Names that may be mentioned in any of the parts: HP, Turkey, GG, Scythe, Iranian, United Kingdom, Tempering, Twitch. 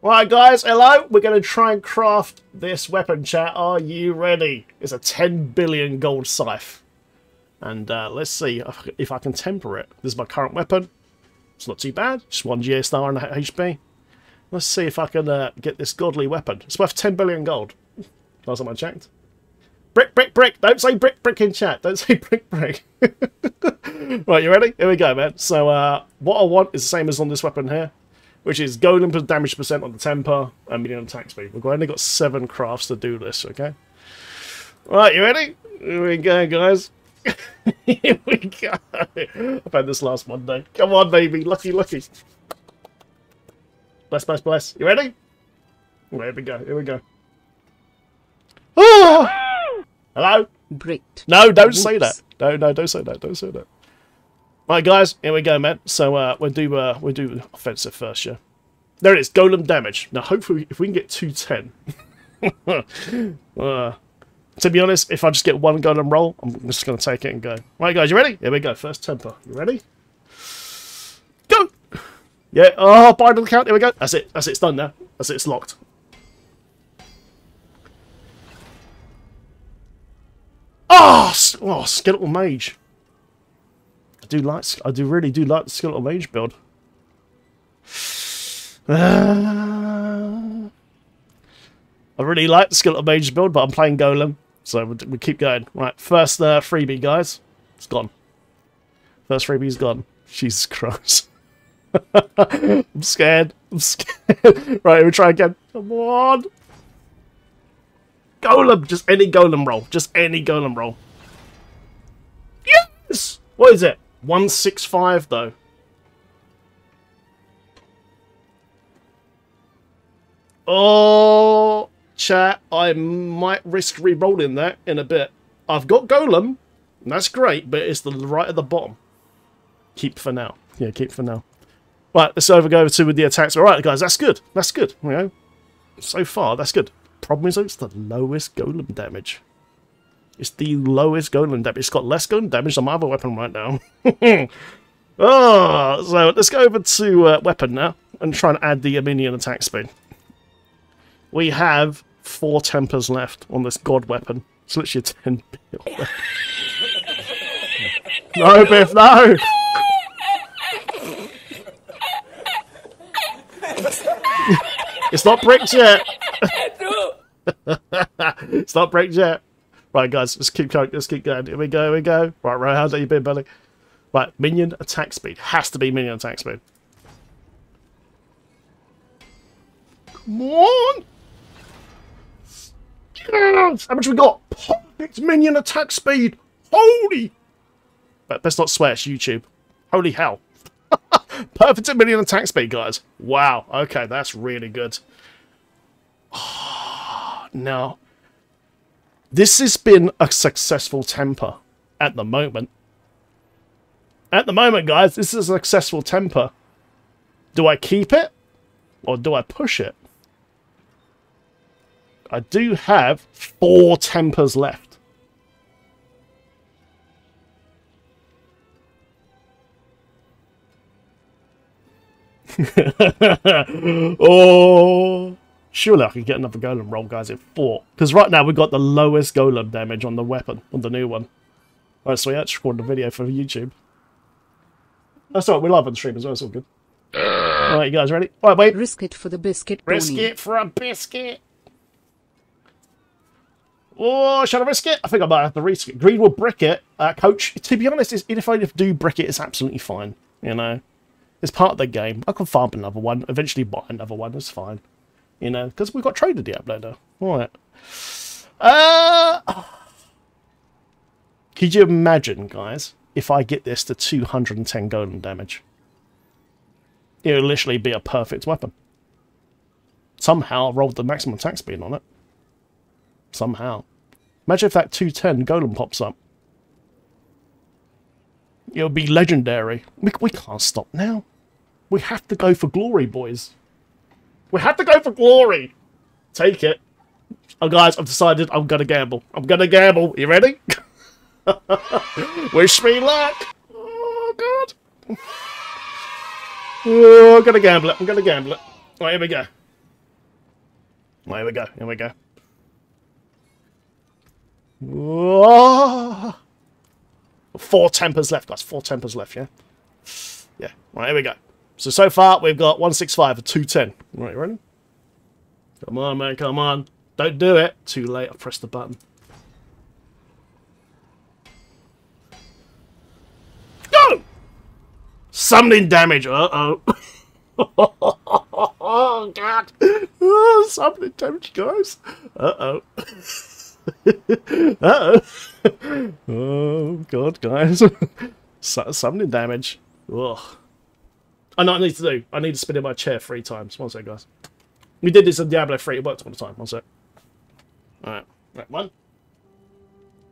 Right, guys, hello. We're going to try and craft this weapon, chat. Are you ready? It's a 10 billion gold scythe. And let's see if I can temper it. This is my current weapon. It's not too bad. Just one GA star and HP. Let's see if I can get this godly weapon. It's worth 10 billion gold. Last time I checked. Brick, brick, brick. Don't say brick, brick in chat. Don't say brick, brick. Right, you ready? Here we go, man. So what I want is the same as on this weapon here, which is golden damage percent on the temper and medium attack speed. We've only got 7 crafts to do this, okay? Right, you ready? Here we go, guys. Here we go. I've had this last Monday. Come on, baby. Lucky, lucky. Bless, bless, bless. You ready? Well, here we go. Here we go. Ah! Hello? Bricked. No, don't say that. No, don't say that. Don't say that. Right, guys. Here we go, man. So we'll do offensive first, yeah. There it is. Golem damage. Now, hopefully, if we can get 210. To be honest, if I just get one golem roll, I'm just going to take it and go. Right, guys. You ready? Here we go. First temper. You ready? Go! Yeah, oh, bind on the count, here we go. That's it, it's done now. That's it, it's locked. Oh, skeletal mage. I really do like the skeletal mage build. I really like the skeletal mage build, but I'm playing golem, so we keep going. Right, first freebie, guys. It's gone. First freebie's gone. Jesus Christ. I'm scared. I'm scared. Right, we'll try again. Come on. Golem. Just any golem roll. Just any golem roll. Yes! What is it? 165, though. Oh, chat. I might risk re-rolling that in a bit. I've got golem. That's great, but it's the right at the bottom. Keep for now. Yeah, keep for now. Right, let's go to with the attacks. All right, guys, that's good. That's good. You know, so far, that's good. Problem is, though, it's the lowest golem damage. It's the lowest golem damage. It's got less golem damage than my other weapon right now. Oh, so let's go over to weapon now and try and add the minion attack speed. We have 4 tempers left on this god weapon. It's literally a 10 billion. No, Biff, no! It's not bricked yet. It's not bricked yet. Right, guys, let's keep going. Let's keep going. Here we go. Here we go. Right, right. How's that you been, buddy? Right, minion attack speed has to be minion attack speed. Come on. Yes. How much we got? Perfect minion attack speed. Holy. But let's not swear. It's YouTube. Holy hell. Perfect minion attack speed, guys. Wow. Okay, that's really good. Oh, now, this has been a successful temper at the moment. At the moment, guys, this is a successful temper. Do I keep it? Or do I push it? I do have 4 tempers left. Oh, surely I can get another golem roll, guys, at 4. Because right now we've got the lowest golem damage on the weapon, on the new one. Alright, so we actually recorded a video for YouTube. That's alright, we're live on stream as well, it's all good. Alright, you guys ready? Alright, wait. Risk it for the biscuit. Risk it for a biscuit. Oh, should I risk it? I think I might have to risk it. Green will brick it. Coach, to be honest, if I do brick it, it's absolutely fine, you know. It's part of the game. I can farm another one. Eventually buy another one. It's fine. You know, because we've got traded the uploader. Alright. Could you imagine, guys, if I get this to 210 golden damage? It'll literally be a perfect weapon. Somehow I rolled the maximum attack speed on it. Somehow. Imagine if that 210 golden pops up. It'll be legendary. We can't stop now. We have to go for glory, boys. We have to go for glory. Take it. Oh, guys, I've decided I'm going to gamble. I'm going to gamble. You ready? Wish me luck. Oh, God. Oh, I'm going to gamble it. I'm going to gamble it. All right, here we go. There we go. Here we go. Whoa. 4 tempers left, guys. 4 tempers left, yeah? Yeah. All right, here we go. So far, we've got 165 and 210. All right, you ready? Come on, man. Come on. Don't do it. Too late. I pressed the button. Go! Summoning damage. Uh-oh. Oh, God. Oh, summoning damage, guys. Uh-oh. Uh-oh. Oh, God, guys. Summoning damage. Ugh. I know what I need to do. I need to spin in my chair 3 times. One sec, guys. We did this in Diablo 3. It worked all the time. One sec. Alright. Right, 1.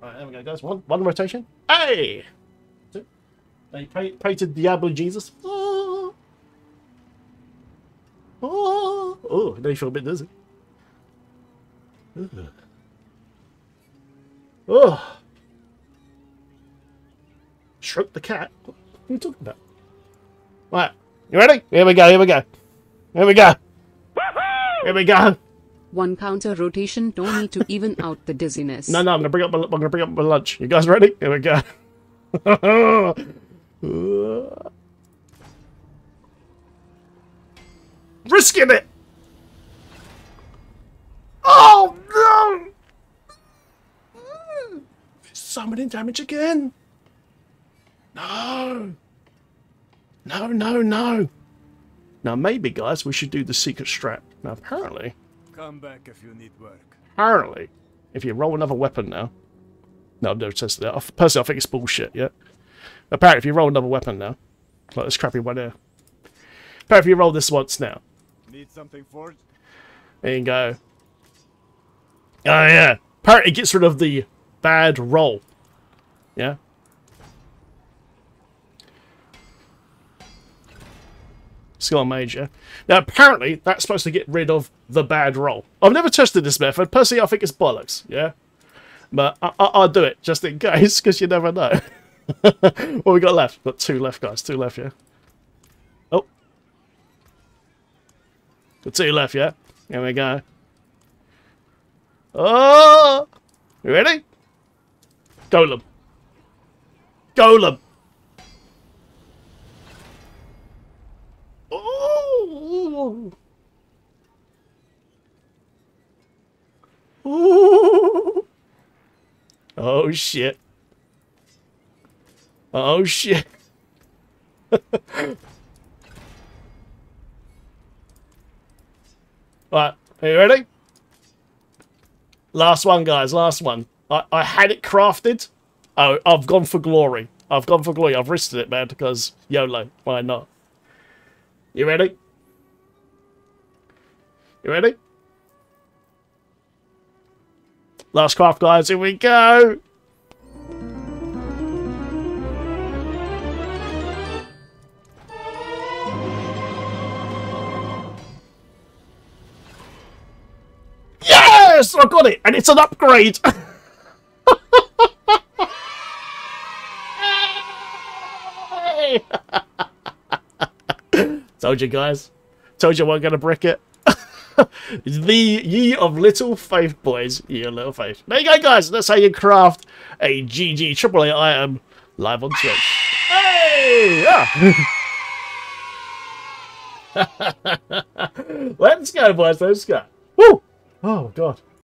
Alright, there we go, guys. 1 rotation. Hey! 2. Now you pray to Diablo Jesus. Oh! Oh! Oh, now you feel a bit dizzy. Ugh. Oh! Shrunk the cat? What are you talking about? Right. You ready? Here we go, here we go. Here we go. Woohoo! Here we go. 1 counter rotation, don't need to even out the dizziness. No, no, I'm gonna bring up my lunch. You guys ready? Here we go. Risking it! Oh no! Summoning damage again. No. No, no, no. Now maybe, guys, we should do the secret strat. Now apparently. Come back if you need work. Apparently, if you roll another weapon now. No, I've never tested that. Personally, I think it's bullshit. Yeah. Apparently, if you roll another weapon now, like this crappy one here. Apparently, if you roll this once now. Need something forged? There you go. Oh yeah. Apparently, it gets rid of the bad roll. Yeah. Skill major. Now apparently that's supposed to get rid of the bad roll. I've never tested this method. Personally, I think it's bollocks. Yeah. But I'll do it just in case, because you never know. What we got left? Got 2 left, guys. 2 left, yeah. Oh. Got 2 left, yeah. Here we go. Oh. You ready? Golem. Golem. Ooh. Ooh. Oh shit. Oh shit. Right, are you ready? Last one, guys, last one. I had it crafted. Oh, I've gone for glory. I've gone for glory. I've risked it, man, because YOLO, why not? You ready? You ready? Last craft, guys. Here we go. Yes! I got it! And it's an upgrade! Told you, guys. Told you I wasn't going to brick it. The ye of little faith, boys. Ye of little faith. There you go, guys. That's how you craft a GG Triple A item live on Twitch. Hey! Yeah. Let's go, boys. Let's go. Woo! Oh, God.